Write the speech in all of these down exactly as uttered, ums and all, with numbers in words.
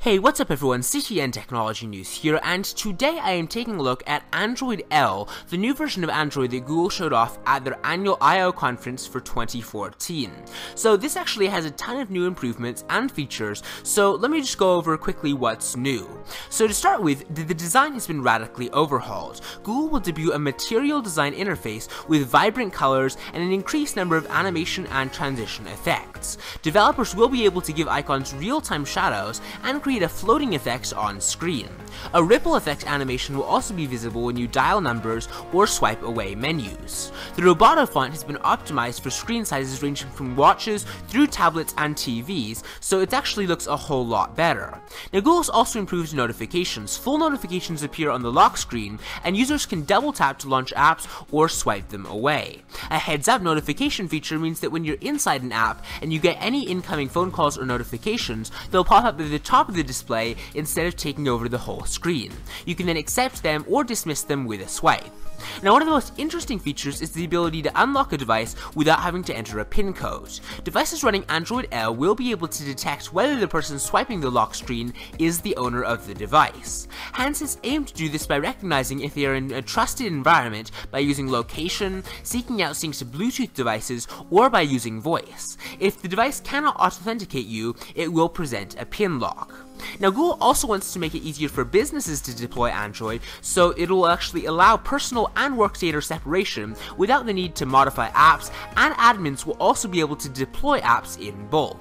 Hey, what's up everyone, C T N Technology News here, and today I am taking a look at Android L, the new version of Android that Google showed off at their annual I O conference for twenty fourteen. So this actually has a ton of new improvements and features, so let me just go over quickly what's new. So to start with, the design has been radically overhauled. Google will debut a Material Design interface with vibrant colors and an increased number of animation and transition effects. Developers will be able to give icons real-time shadows and create a floating effect on screen. A ripple effect animation will also be visible when you dial numbers or swipe away menus. The Roboto font has been optimized for screen sizes ranging from watches through tablets and T Vs, so it actually looks a whole lot better. Now, Google's also improved notifications. Full notifications appear on the lock screen, and users can double tap to launch apps or swipe them away. A heads-up notification feature means that when you're inside an app and you get any incoming phone calls or notifications, they'll pop up at the top of the The display instead of taking over the whole screen. You can then accept them or dismiss them with a swipe. Now, one of the most interesting features is the ability to unlock a device without having to enter a PIN code. Devices running Android L will be able to detect whether the person swiping the lock screen is the owner of the device. Handsets aim to do this by recognizing if they are in a trusted environment by using location, seeking out syncs to Bluetooth devices, or by using voice. If the device cannot authenticate you, it will present a PIN lock. Now, Google also wants to make it easier for businesses to deploy Android, so it will actually allow personal and work data separation without the need to modify apps, and admins will also be able to deploy apps in bulk.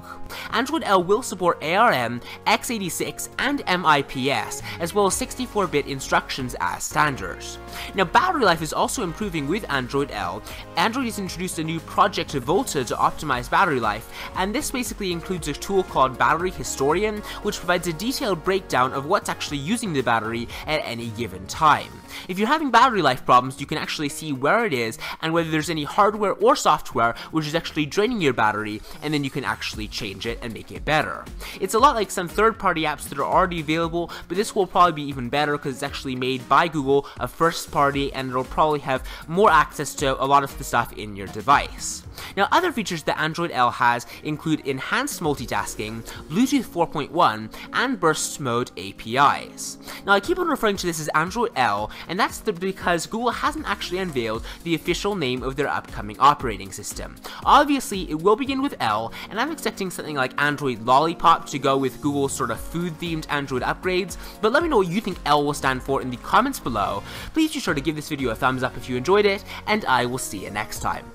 Android L will support ARM, x eighty-six, and MIPS, as well as sixty-four bit instructions as standards. Now, battery life is also improving with Android L. Android has introduced a new Project Volta to optimize battery life, and this basically includes a tool called Battery Historian, which provides a detailed breakdown of what's actually using the battery at any given time. If you're having battery life problems, you can actually see where it is and whether there's any hardware or software which is actually draining your battery, and then you can actually change it and make it better. It's a lot like some third-party apps that are already available, but this will probably be even better because it's actually made by Google, a first party, and it'll probably have more access to a lot of the stuff in your device. Now, other features that Android L has include enhanced multitasking, Bluetooth four point one, and burst mode A P Is. Now, I keep on referring to this as Android L, and that's the, because Google hasn't actually unveiled the official name of their upcoming operating system. Obviously, it will begin with L, and I'm expecting something like Android Lollipop to go with Google's sort of food-themed Android upgrades, but let me know what you think L will stand for in the comments below. Please be sure to give this video a thumbs up if you enjoyed it, and I will see you next time.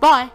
Bye!